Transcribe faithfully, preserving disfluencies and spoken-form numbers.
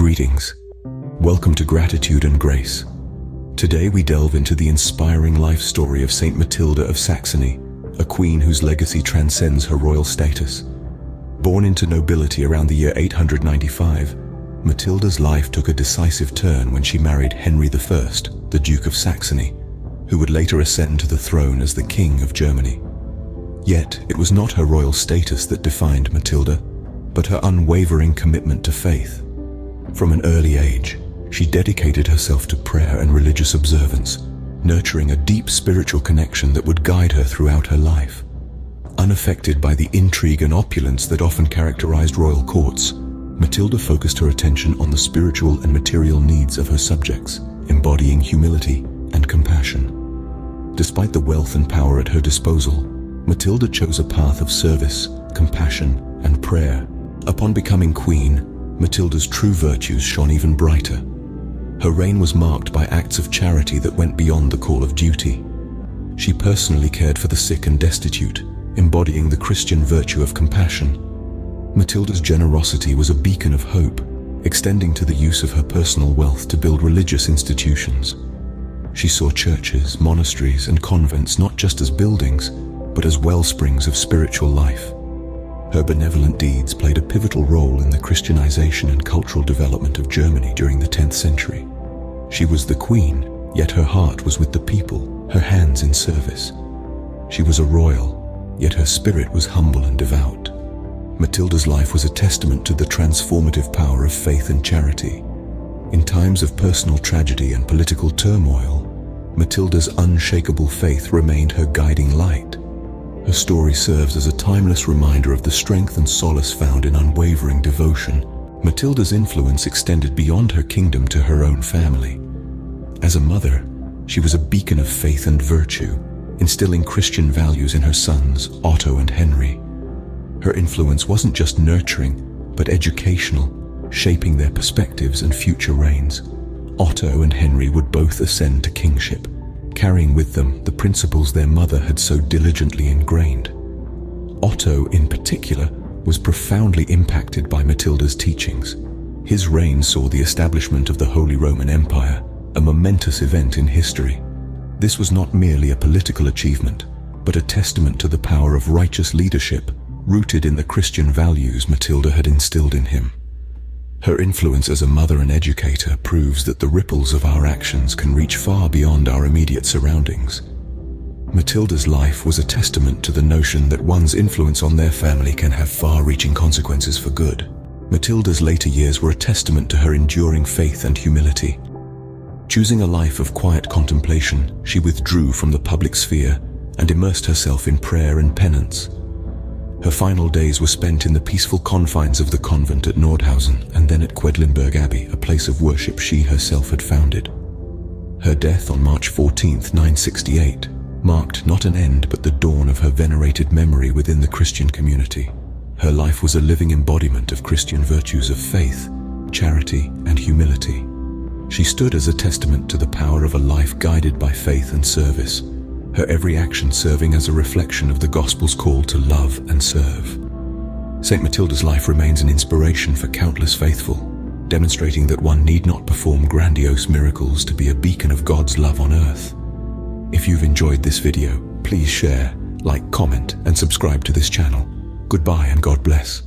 Greetings. Welcome to Gratitude and Grace. Today we delve into the inspiring life story of Saint Matilda of Saxony, a queen whose legacy transcends her royal status. Born into nobility around the year eight hundred ninety-five, Matilda's life took a decisive turn when she married Henry the First, the Duke of Saxony, who would later ascend to the throne as the King of Germany. Yet, it was not her royal status that defined Matilda, but her unwavering commitment to faith. From an early age, she dedicated herself to prayer and religious observance, nurturing a deep spiritual connection that would guide her throughout her life. Unaffected by the intrigue and opulence that often characterized royal courts, Matilda focused her attention on the spiritual and material needs of her subjects, embodying humility and compassion. Despite the wealth and power at her disposal, Matilda chose a path of service, compassion, and prayer. Upon becoming queen, Matilda's true virtues shone even brighter. Her reign was marked by acts of charity that went beyond the call of duty. She personally cared for the sick and destitute, embodying the Christian virtue of compassion. Matilda's generosity was a beacon of hope, extending to the use of her personal wealth to build religious institutions. She saw churches, monasteries, and convents not just as buildings, but as wellsprings of spiritual life. Her benevolent deeds played a pivotal role in the Christianization and cultural development of Germany during the tenth century. She was the queen, yet her heart was with the people, her hands in service. She was a royal, yet her spirit was humble and devout. Matilda's life was a testament to the transformative power of faith and charity. In times of personal tragedy and political turmoil, Matilda's unshakable faith remained her guiding light. Her story serves as a timeless reminder of the strength and solace found in unwavering devotion. Matilda's influence extended beyond her kingdom to her own family. As a mother, she was a beacon of faith and virtue, instilling Christian values in her sons, Otto and Henry. Her influence wasn't just nurturing, but educational, shaping their perspectives and future reigns. Otto and Henry would both ascend to kingship, carrying with them the principles their mother had so diligently ingrained. Otto, in particular, was profoundly impacted by Matilda's teachings. His reign saw the establishment of the Holy Roman Empire, a momentous event in history. This was not merely a political achievement, but a testament to the power of righteous leadership, rooted in the Christian values Matilda had instilled in him. Her influence as a mother and educator proves that the ripples of our actions can reach far beyond our immediate surroundings. Matilda's life was a testament to the notion that one's influence on their family can have far-reaching consequences for good. Matilda's later years were a testament to her enduring faith and humility. Choosing a life of quiet contemplation, she withdrew from the public sphere and immersed herself in prayer and penance. Her final days were spent in the peaceful confines of the convent at Nordhausen and then at Quedlinburg Abbey, a place of worship she herself had founded. Her death on March fourteenth, nine sixty-eight, marked not an end but the dawn of her venerated memory within the Christian community. Her life was a living embodiment of Christian virtues of faith, charity, and humility. She stood as a testament to the power of a life guided by faith and service, her every action serving as a reflection of the Gospel's call to love and serve. Saint Matilda's life remains an inspiration for countless faithful, demonstrating that one need not perform grandiose miracles to be a beacon of God's love on earth. If you've enjoyed this video, please share, like, comment, and subscribe to this channel. Goodbye and God bless.